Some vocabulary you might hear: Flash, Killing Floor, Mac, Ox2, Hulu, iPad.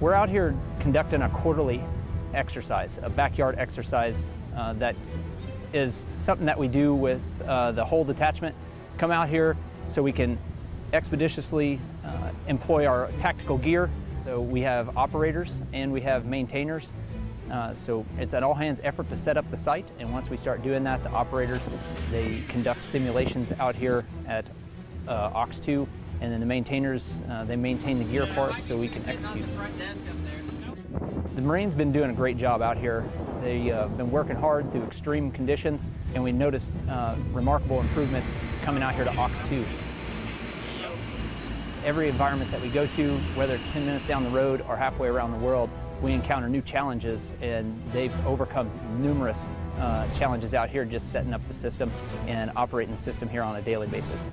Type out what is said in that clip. We're out here conducting a quarterly exercise, a backyard exercise that is something that we do with the whole detachment. Come out here so we can expeditiously employ our tactical gear. So we have operators and we have maintainers. So it's an all-hands effort to set up the site, and once we start doing that, the operators, they conduct simulations out here at Ox2, and then the maintainers, they maintain the gear for us so we can execute. The Marines been doing a great job out here. They've been working hard through extreme conditions, and we noticed remarkable improvements coming out here to Ox2. Every environment that we go to, whether it's 10 minutes down the road or halfway around the world, we encounter new challenges, and they've overcome numerous challenges out here just setting up the system and operating the system here on a daily basis.